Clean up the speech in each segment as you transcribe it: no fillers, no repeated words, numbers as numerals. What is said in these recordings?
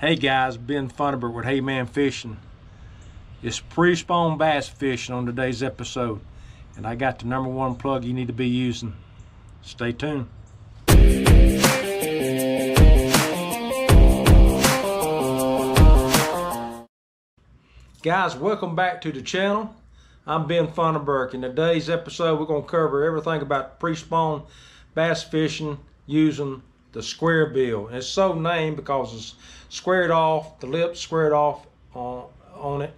Hey guys, Ben Funderburg with Hey Man Fishing. It's pre-spawn bass fishing on today's episode, and I got the #1 plug you need to be using. Stay tuned. Guys, welcome back to the channel. I'm Ben Funderburg. In today's episode, we're going to cover everything about pre-spawn bass fishing using the Squarebill. And it's so named because it's squared off, the lips squared off on it.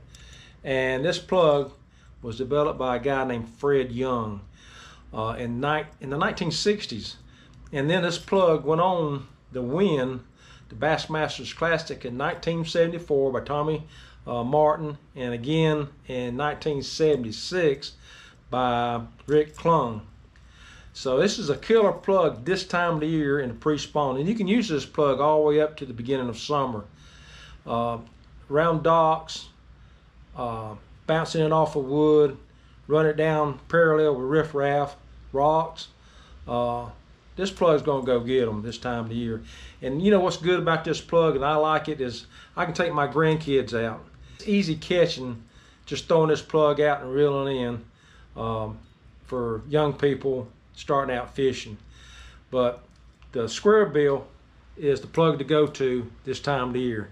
And this plug was developed by a guy named Fred Young in the 1960s. And then this plug went on to win the Bassmasters Classic in 1974 by Tommy Martin, and again in 1976 by Rick Klung. So this is a killer plug this time of the year in the pre-spawn, and you can use this plug all the way up to the beginning of summer. Round docks, bouncing it off of wood, run it down parallel with riffraff, rocks. This plug's gonna go get them this time of the year. And you know what's good about this plug, and I like it, is I can take my grandkids out. It's easy catching, just throwing this plug out and reeling in for young people starting out fishing. But the Squarebill is the plug to go to this time of the year.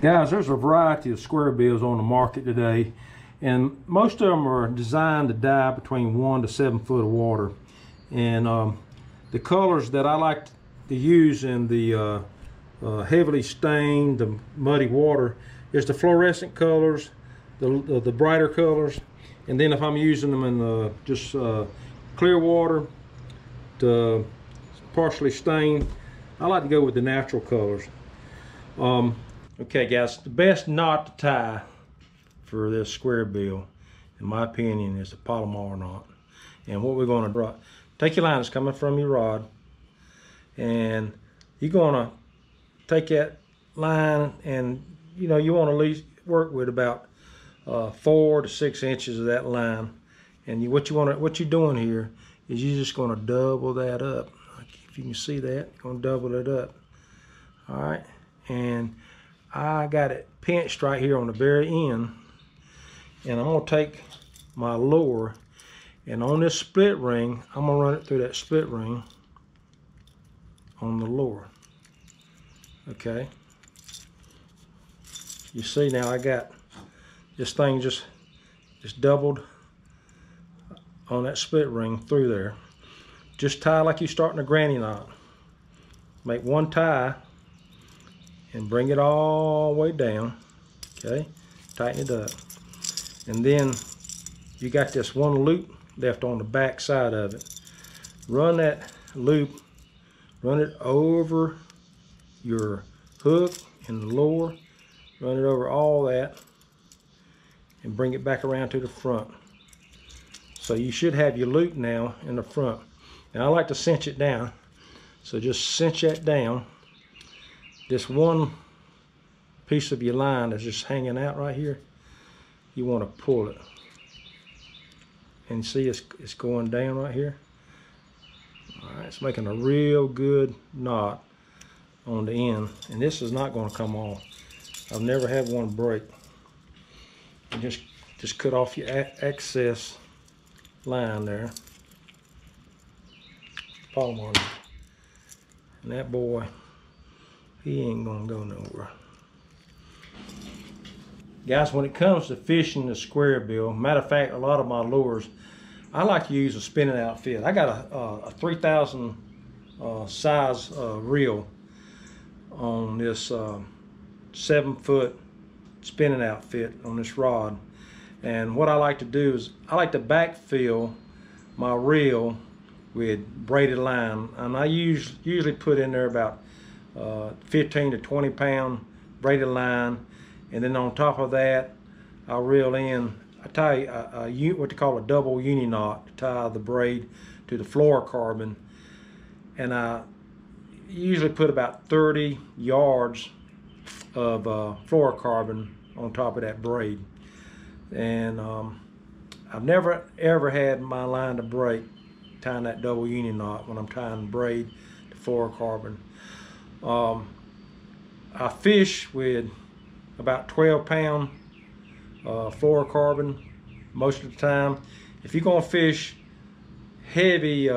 Guys, there's a variety of Squarebills on the market today, and most of them are designed to dive between 1 to 7 foot of water. And the colors that I like to use in the heavily stained, the muddy water, is the fluorescent colors, the brighter colors, and then if I'm using them in just clear water to partially stained, I like to go with the natural colors. Okay guys, the best knot to tie for this Squarebill, in my opinion, is the Palomar knot. And what we're going to draw, take your line that's coming from your rod, and you're gonna take that line, and you know you want to at least work with about 4 to 6 inches of that line. And what you're doing here is you're just gonna double that up. If you can see that, you're gonna double it up. All right, and I got it pinched right here on the very end, and I'm gonna take my lure. And on this split ring, I'm gonna run it through that split ring on the lure. Okay. You see now I got this thing just doubled on that split ring through there. Just tie like you're starting a granny knot. Make one tie and bring it all the way down. Okay, tighten it up. And then you got this one loop left on the back side of it. Run that loop, run it over your hook and the lure, run it over all that, and bring it back around to the front. So you should have your loop now in the front. And I like to cinch it down, so just cinch that down. This one piece of your line is just hanging out right here. You want to pull it. And see, it's going down right here. All right, it's making a real good knot on the end, and this is not going to come off. I've never had one break. You just cut off your excess line there, Palomar, and that boy, he ain't gonna go nowhere. Guys, when it comes to fishing the Squarebill, matter of fact, a lot of my lures, I like to use a spinning outfit. I got a 3,000 size reel on this 7-foot spinning outfit on this rod. And what I like to do is I like to backfill my reel with braided line. And I usually put in there about 15 to 20 pound braided line. And then on top of that, I reel in, I tie what they call a double uni knot, to tie the braid to the fluorocarbon. And I usually put about 30 yards of fluorocarbon on top of that braid. And I've never ever had my line to break tying that double uni knot when I'm tying braid to fluorocarbon. I fish with about 12-pound fluorocarbon most of the time. If you're gonna fish heavy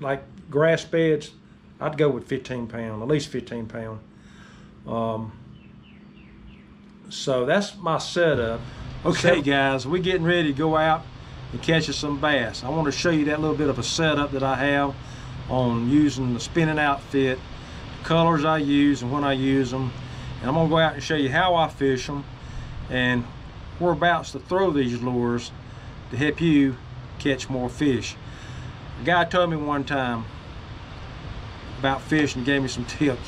like grass beds, I'd go with 15-pound, at least 15-pound. So that's my setup. Okay guys, we're getting ready to go out and catch us some bass. I want to show you that little bit of a setup that I have on using the spinning outfit, the colors I use and when I use them. And I'm gonna go out and show you how I fish them and whereabouts to throw these lures to help you catch more fish. A guy told me one time about fish and gave me some tips.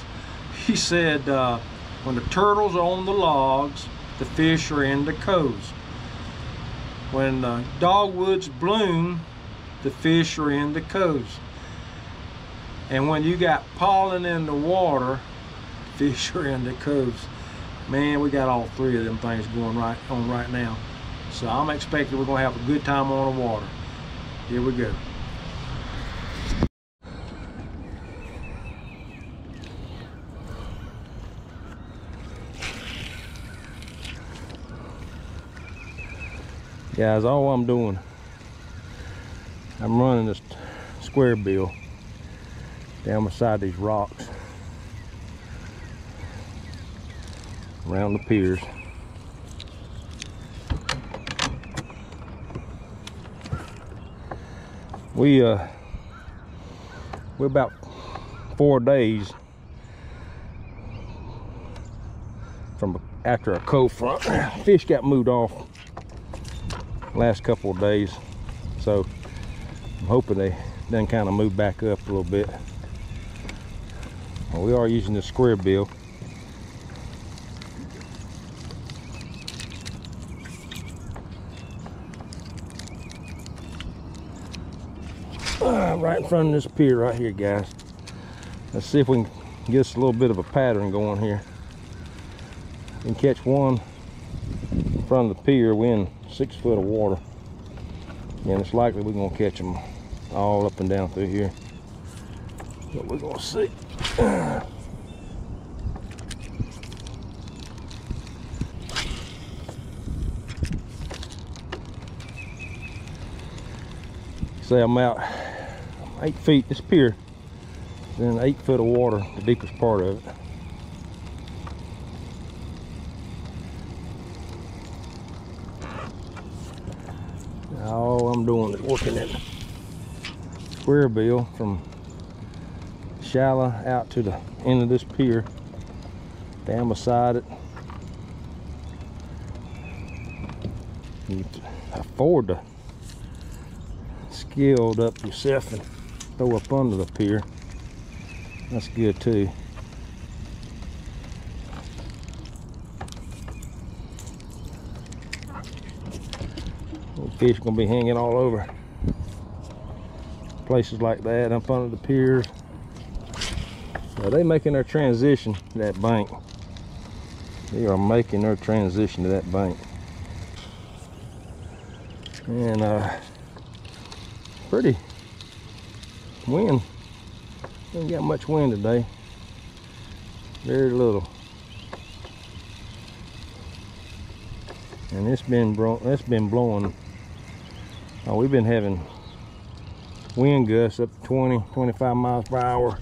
He said when the turtles are on the logs, the fish are in the coves. When the dogwoods bloom, the fish are in the coves. And when you got pollen in the water, fish are in the coves. Man, we got all three of them things going right on right now. So I'm expecting we're gonna have a good time on the water. Here we go. Guys, all I'm doing, I'm running this Squarebill down beside these rocks, around the piers. We're about 4 days from after a cold front. Fish got moved off last couple of days, so I'm hoping they then kind of move back up a little bit. Well, we are using the Squarebill. Right in front of this pier right here, guys. Let's see if we can get us a little bit of a pattern going here. We can catch one in front of the pier. We're in 6 foot of water, and it's likely we're gonna catch them all up and down through here. But we're gonna see. Say I'm out 8 feet. This pier is in 8 foot of water, the deepest part of it. All I'm doing is working that Squarebill from shallow out to the end of this pier, down beside it. You afford to skilled up yourself and throw up under the pier. That's good too. Fish are gonna be hanging all over places like that, up under the piers. Now they making their transition to that bank. They are making their transition to that bank. And pretty wind. Ain't got much wind today. Very little. And it's been blowing. Oh, we've been having wind gusts up to 20, 25 miles per hour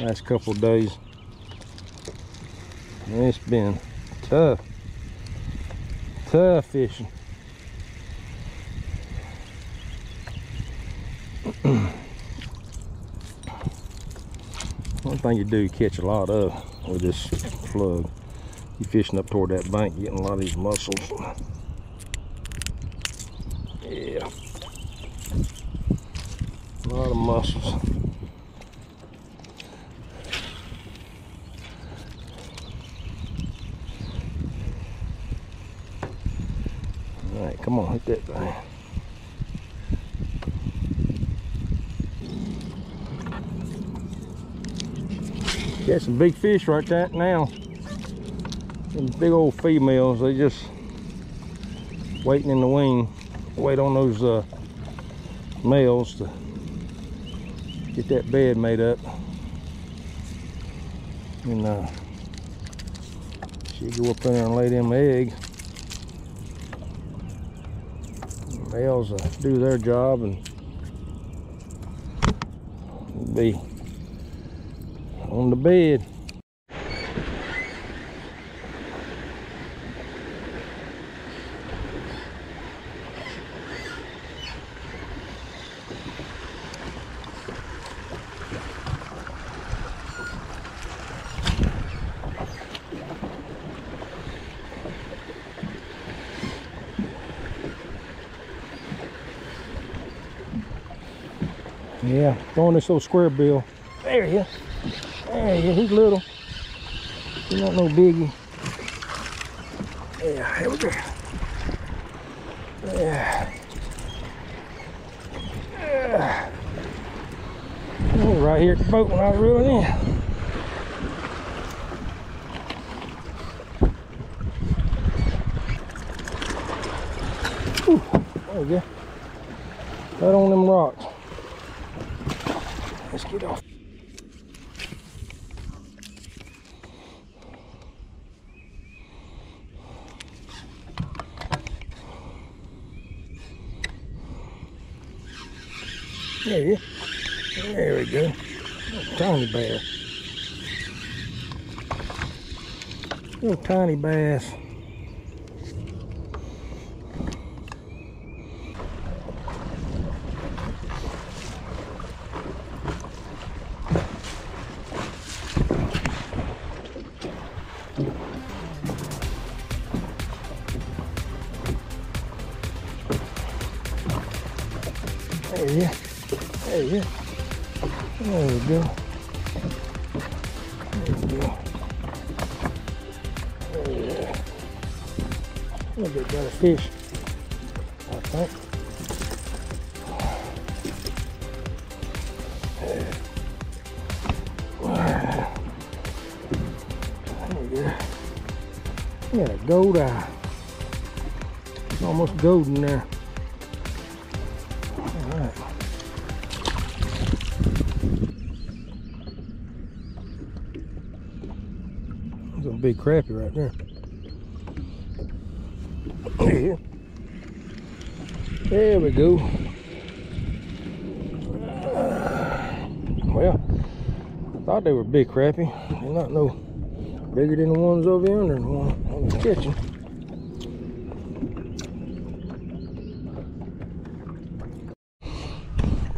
last couple of days. And it's been tough, tough fishing. One thing you do you catch a lot of with this plug, you fishing up toward that bank, getting a lot of these mussels. Yeah, a lot of mussels. All right, come on, hit that thing. Got some big fish right there now. These big old females, they just waiting in the wing. Wait on those males to get that bed made up. and she go up there and lay them egg. The males do their job and be on the bed. Yeah, throwing this old Squarebill. There he is. There he is. He's little. He's not no biggie. Yeah, here we go. Yeah. Yeah. Oh, right here at the boat when I was reeling in. Ooh, there we go. Right on them rocks. Let's get off. There you go. There we go. Little tiny bass. Little tiny bass. There you go. There you go. There we go. There we go. There we go. A little bit better fish, I think. There we go. Yeah, gold eye. It's almost golden there. Big crappie right there. There. There we go. Well, I thought they were big crappie. They're not no bigger than the ones over yonder and the one I was catching.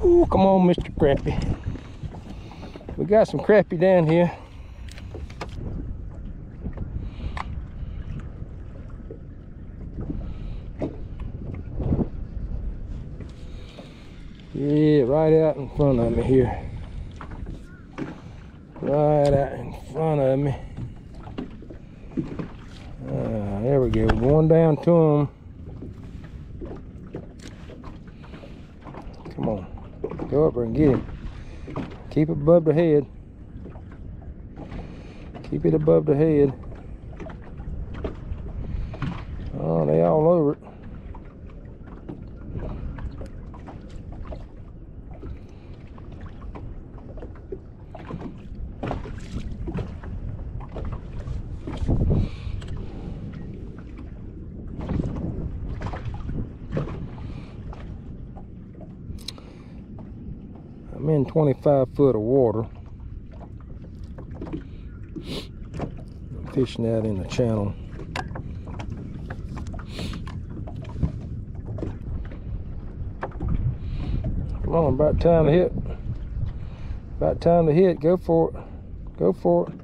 Ooh, come on, Mr. Crappie. We got some crappie down here. Yeah, right out in front of me here. Right out in front of me. There we go. One down to him. Come on. Go up there and get him. Keep it above the head. Keep it above the head. Oh, they all over it. I'm in 25 foot of water. I'm fishing out in the channel. Come on, about time to hit. About time to hit. Go for it. Go for it.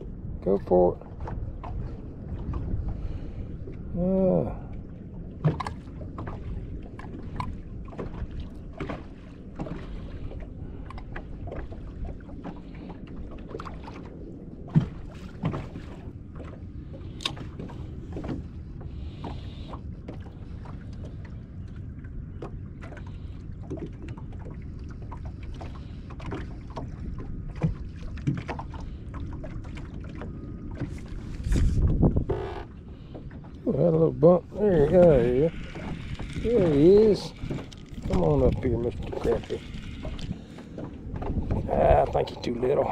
Go for it. Had a little bump. There you go. There he is. Come on up here, Mr. Crappie. I think he's too little.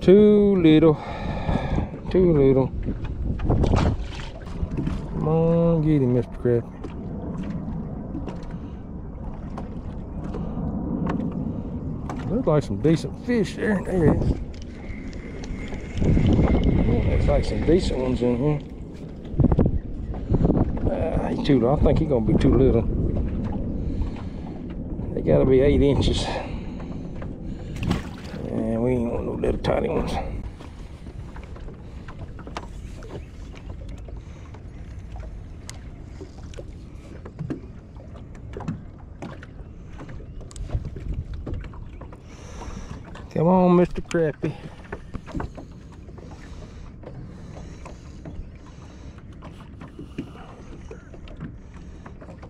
Too little. Come on, get him, Mr. Crab. Looks like some decent fish there. There it is. Looks like some decent ones in here. He's too little. I think he's gonna be too little. They gotta be 8 inches. And we ain't want no little tiny ones. Come on, Mr. Crappie.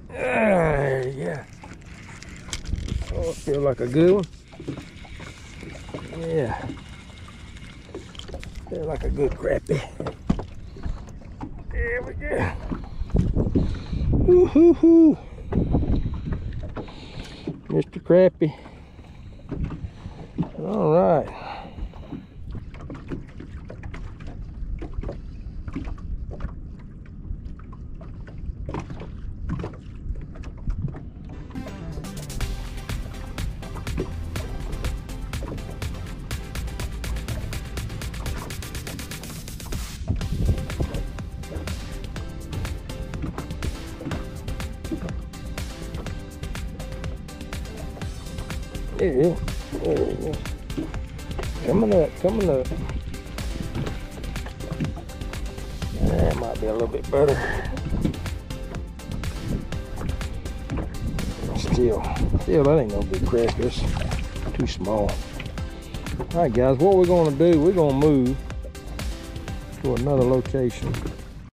There you go. Oh, it feels like a good one. Yeah. Feels like a good crappie. There we go. Woo-hoo-hoo. Mr. Crappie. All right. There it is. There it is. Coming up. That might be a little bit better. Still, that ain't no big crack. It's too small. All right, guys, what we're gonna do, we're gonna move to another location.